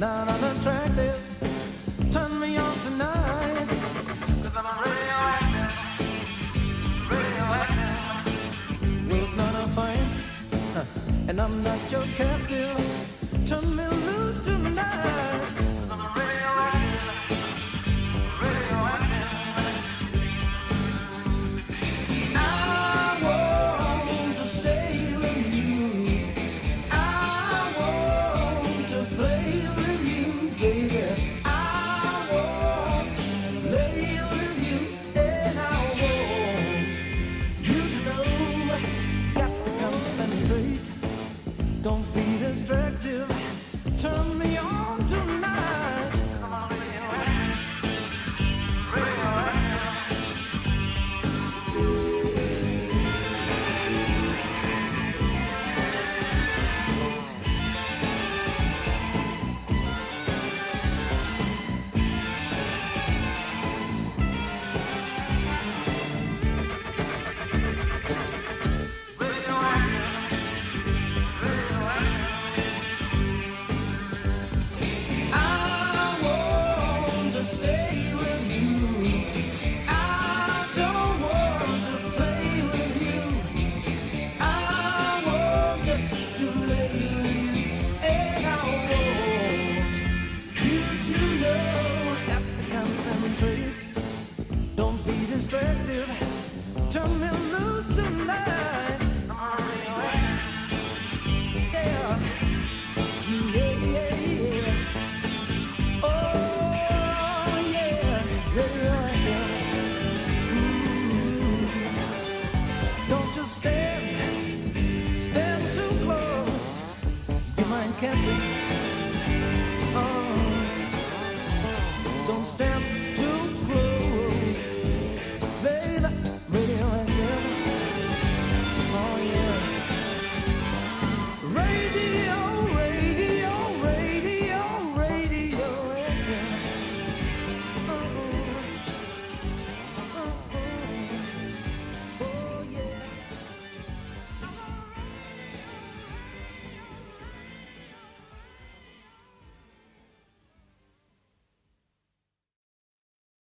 na na na.